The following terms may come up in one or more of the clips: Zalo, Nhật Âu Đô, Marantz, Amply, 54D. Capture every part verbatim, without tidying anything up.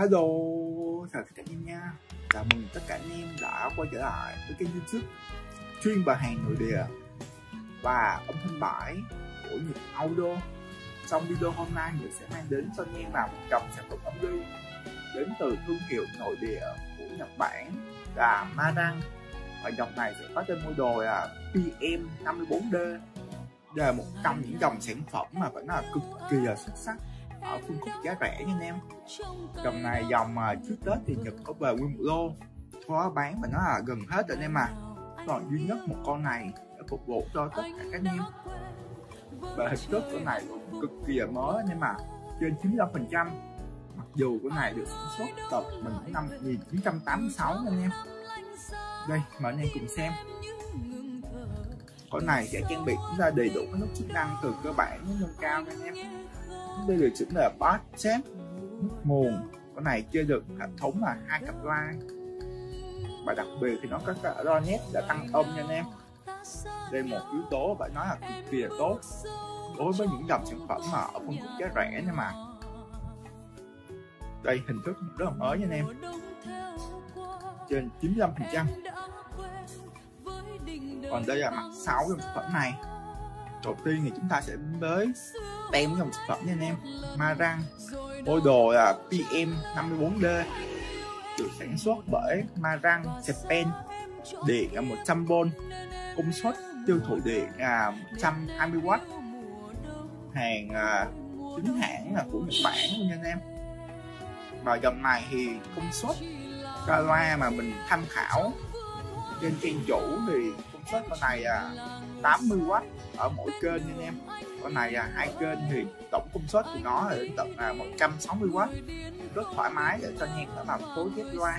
Hello, chào tất cả anh em nha. Chào mừng tất cả anh em đã quay trở lại với kênh YouTube chuyên bài hàng nội địa và âm thanh bãi của Nhật Âu Đô. Trong video hôm nay mình sẽ mang đến cho anh em vào một dòng sản phẩm âm ly đến từ thương hiệu nội địa của Nhật Bản là Marantz. Và dòng này sẽ có trên mô đồ là P M năm mươi bốn D. Đây là một trong những dòng sản phẩm mà phải nói là cực kỳ là xuất sắc ở phân khúc giá rẻ nha anh em. Dòng này dòng trước Tết thì Nhật có về nguyên một lô, có bán và nó là gần hết rồi anh em à. Còn duy nhất một con này để phục vụ cho tất cả các anh em. Và hình thức con này cũng cực kỳ là mới anh em à, trên chín mươi lăm phần trăm. Mặc dù con này được sản xuất từ mình năm một nghìn chín trăm tám mươi sáu anh em. Đây mời anh em cùng xem. Con này sẽ trang bị chúng ta đầy đủ các nút chức năng từ cơ bản đến nâng cao anh em. Đây được chỉnh là bass set, nút nguồn. Con này chơi được hệ thống là hai cặp loa và đặc biệt thì nó có cả loa nét đã tăng âm nha anh em. Đây một yếu tố phải nói là cực kỳ là tốt đối với những dòng sản phẩm mà ở phân khúc giá rẻ nha mà. Đây hình thức rất là mới nha anh em, trên chín mươi lăm phần trăm. Còn đây là mặt sáu dòng sản phẩm này. Đầu tiên thì chúng ta sẽ với tem dòng sản phẩm nha anh em. Marantz, ô đồ là P M năm mươi bốn D, được sản xuất bởi Marantz Japan. Điện là một trăm vôn, công suất tiêu thụ điện là một trăm hai mươi oát. Hàng chính hãng là của Nhật Bản luôn nha anh em. Và dòng này thì công suất ra loa mà mình tham khảo trên kênh chủ thì công suất con này là tám mươi oát ở mỗi kênh anh em. Con này là hai kênh thì tổng công suất của nó là đến tận là một trăm sáu mươi oát, rất thoải mái để cho anh em đã làm phối ghép loa.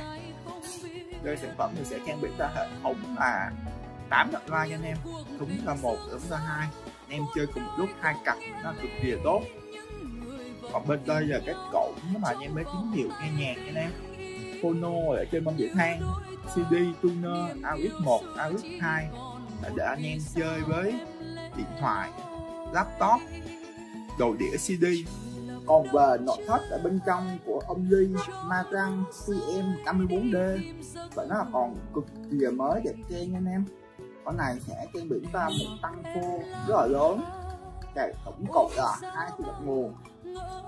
Đây sản phẩm thì sẽ trang bị ra hệ thống là tám đoạn loa nha anh em, thúng ra một, thúng ra hai, anh em chơi cùng lúc hai cặp nó cực kỳ tốt. Còn bên đây là cái cổng mà anh em mới tín hiệu nghe nhạc nha anh em. Phono ở trên bông đĩa thang, C D, tuner, A U X một, A U X hai để anh em chơi với điện thoại, laptop, đầu đĩa C D. Còn về nội thất ở bên trong của âm ly Marantz P M năm mươi bốn D và nó còn cực kỳ mới đẹp trang anh em. Con này sẽ trang bị chúng ta một tăng phô rất là lớn, cái tổng cộng là hai cục nguồn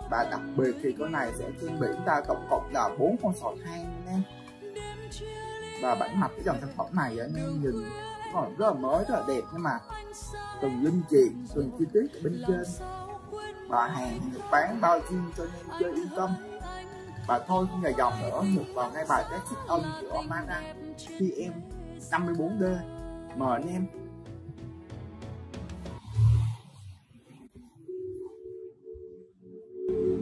và đặc biệt thì con này sẽ trang bị chúng ta tổng cộng là bốn con sọt hang anh em. Và bản mặt cái dòng sản phẩm này anh em nhìn còn rất là mới, rất là đẹp nhưng mà từng linh kiện, từng chi tiết ở bên trên. Và hàng Nhật Bản bao riêng cho anh em chơi yên tâm. Và thôi không dài dòng nữa, được vào ngay bài test âm của Marantz P M năm mươi bốn D. Mời anh em. We'll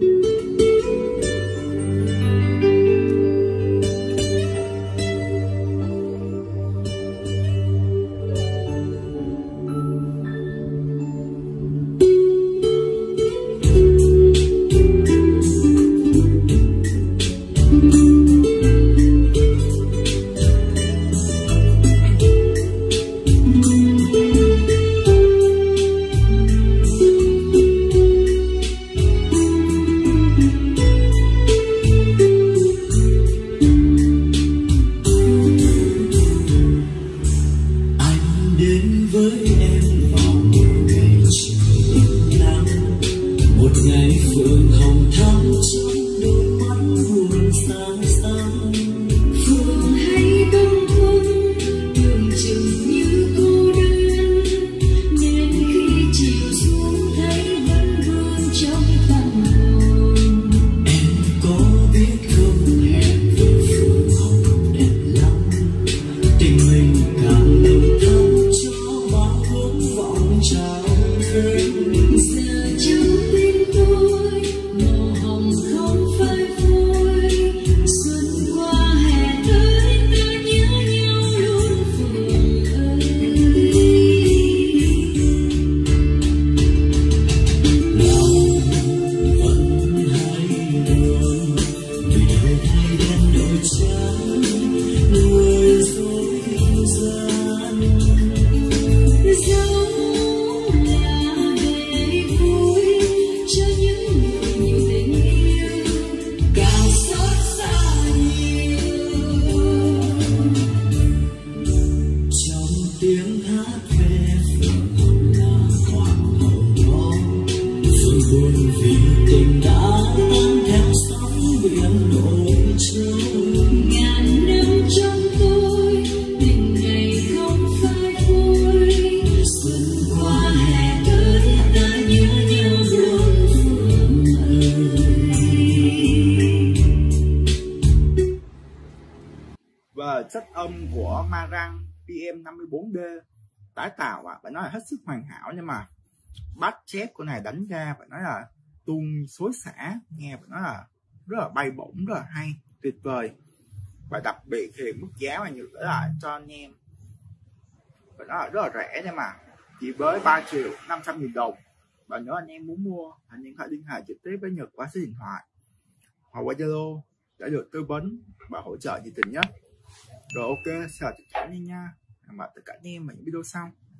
be right back. sách âm của Marantz P M năm mươi bốn D tái tạo ạ, à, phải nói là hết sức hoàn hảo, nhưng mà bát chép của này đánh ra phải nói là tung xối xả, nghe phải nói là rất là bay bổng, rất là hay, tuyệt vời. Và đặc biệt thì mức giá mà Nhật gửi lại cho anh em phải nói là rất là rẻ, nhưng mà chỉ với ba triệu năm trăm nghìn đồng. Và nếu anh em muốn mua, anh em hãy liên hệ trực tiếp với Nhật qua số điện thoại hoặc qua Zalo để được tư vấn và hỗ trợ nhiệt tình nhất. Rồi ok, xin chào tạm biệt nha. Hẹn gặp lại tất cả anh em ở những video sau.